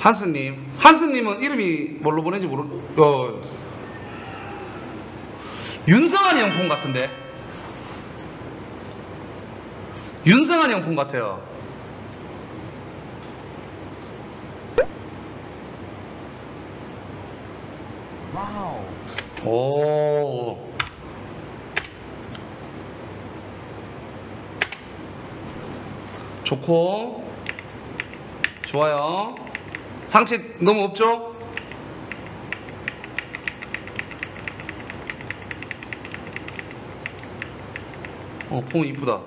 한스님. 한스님은 이름이 뭘로 보내는지 모르고, 윤성환 형품 같은데? 윤성환 형품 같아요. 와우. 오. 좋고 좋아요. 상체 너무 없죠? 폼 이쁘다.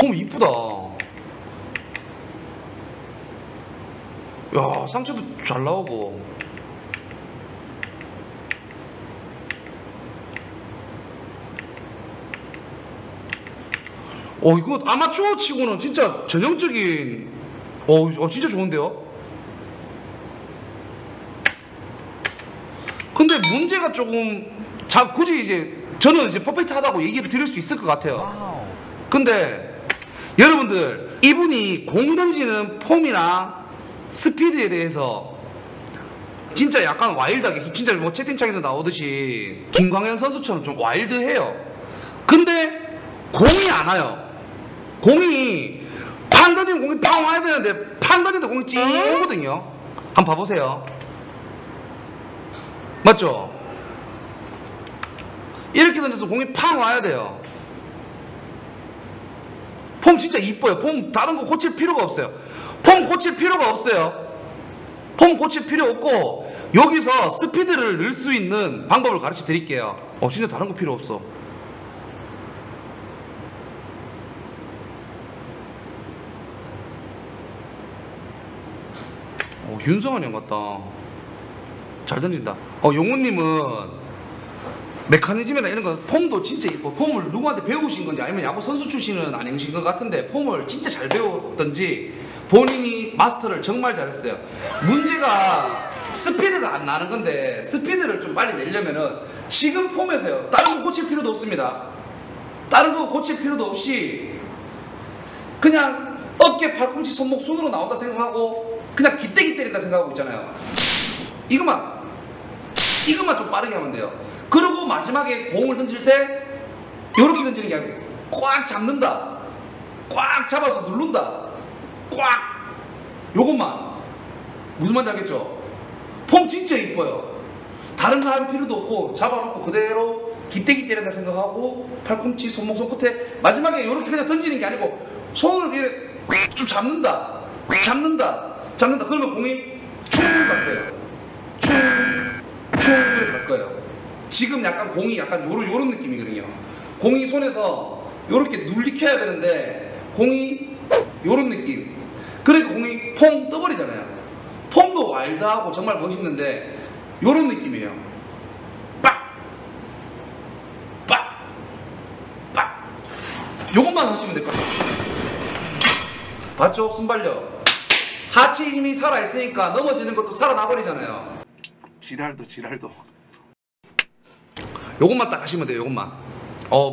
폼 이쁘다. 야, 상체도 잘 나오고. 이거 아마추어 치고는 진짜 전형적인, 진짜 좋은데요? 근데 문제가 조금, 굳이 이제, 저는 이제 퍼펙트 하다고 얘기를 드릴 수 있을 것 같아요. 근데, 여러분들, 이분이 공 던지는 폼이나 스피드에 대해서 진짜 약간 와일드하게, 진짜 뭐 채팅창에도 나오듯이, 김광현 선수처럼 좀 와일드해요. 근데, 공이 안 와요. 공이 판 던지면 공이 팡 와야 되는데 판 던지도 공이 찡 오거든요. 한번 봐보세요. 맞죠? 이렇게 던져서 공이 팡 와야 돼요. 폼 진짜 이뻐요. 폼 다른 거 고칠 필요가 없어요. 폼 고칠 필요가 없어요. 폼 고칠 필요 없고 여기서 스피드를 늘 수 있는 방법을 가르쳐 드릴게요. 진짜 다른 거 필요 없어. 윤성환 형 같다. 잘 던진다. 용훈님은 메커니즘이나 이런 거 폼도 진짜 이뻐. 폼을 누구한테 배우신 건지 아니면 야구 선수 출신은 아니신 것 같은데 폼을 진짜 잘 배웠던지 본인이 마스터를 정말 잘했어요. 문제가 스피드가 안 나는 건데 스피드를 좀 빨리 내려면은 지금 폼에서요. 다른 거 고칠 필요도 없습니다. 다른 거 고칠 필요도 없이 그냥 어깨, 팔꿈치, 손목 순으로 나온다 생각하고 그냥 기대기 때린다 생각하고 있잖아요. 이것만 좀 빠르게 하면 돼요. 그리고 마지막에 공을 던질 때 이렇게 던지는 게 아니고 꽉 잡는다, 꽉 잡아서 누른다, 꽉. 요것만. 무슨 말인지 알겠죠? 폼 진짜 이뻐요. 다른 거 할 필요도 없고 잡아놓고 그대로 기대기 때린다 생각하고 팔꿈치, 손목, 손끝에 마지막에 이렇게 그냥 던지는 게 아니고 손을 이렇게 좀 잡는다. 그러면 공이 총 갈 거예요. 총 갈 거예요. 지금 약간 공이 약간 요런 느낌이거든요. 공이 손에서 요렇게 눌리켜야 되는데 공이 요런 느낌. 그러니까 공이 퐁 떠버리잖아요. 폼도 와일드하고 정말 멋있는데 요런 느낌이에요. 빡! 요것만 하시면 될 것 같아요. 봤죠? 순발력. 하체 힘이 살아있으니까 넘어지는 것도 살아나버리잖아요. 지랄도. 요것만 딱 하시면 돼요, 요것만.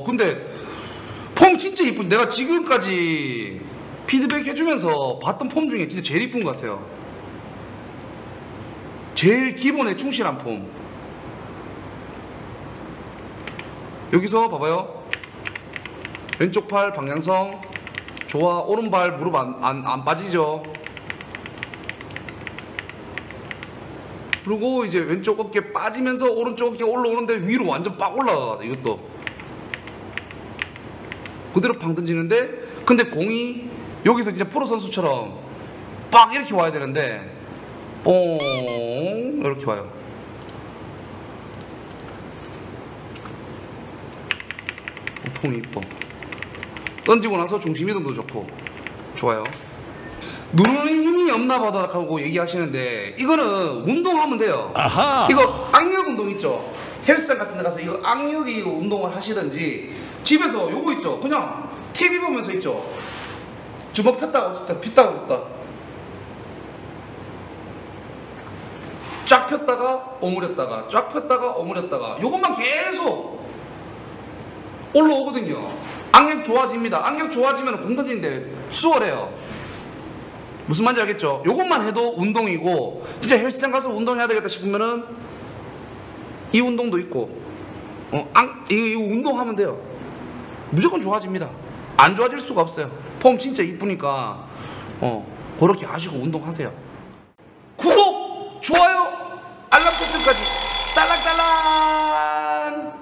근데 폼 진짜 이쁜. 내가 지금까지 피드백 해주면서 봤던 폼 중에 진짜 제일 이쁜 것 같아요. 제일 기본에 충실한 폼. 여기서 봐봐요. 왼쪽 팔 방향성 좋아. 오른발 무릎 안 빠지죠. 그리고 이제 왼쪽 어깨 빠지면서 오른쪽 어깨 올라오는데 위로 완전 빡 올라가. 이것도 그대로 팡 던지는데 근데 공이 여기서 진짜 프로 선수처럼 빡 이렇게 와야 되는데 뽕 이렇게 와요. 폼이 이뻐. 던지고 나서 중심 이동도 좋고 좋아요. 누르는 힘이 없나보다 하고 얘기하시는데 이거는 운동하면 돼요. 아하. 이거 악력 운동 있죠? 헬스장 같은 데 가서 이거 악력이 운동을 하시든지 집에서 요거 있죠? 그냥 TV 보면서 있죠? 주먹 폈다가 쫙 폈다가 오므렸다가 요것만 계속 올라오거든요. 악력 좋아집니다. 악력 좋아지면 공 던지는데 수월해요. 무슨 말인지 알겠죠? 요것만 해도 운동이고, 진짜 헬스장 가서 운동해야 되겠다 싶으면은 이 운동도 있고, 이 운동하면 돼요. 무조건 좋아집니다. 안 좋아질 수가 없어요. 폼 진짜 이쁘니까 그렇게 하시고 운동하세요. 구독, 좋아요, 알람 설정까지 딸랑딸랑.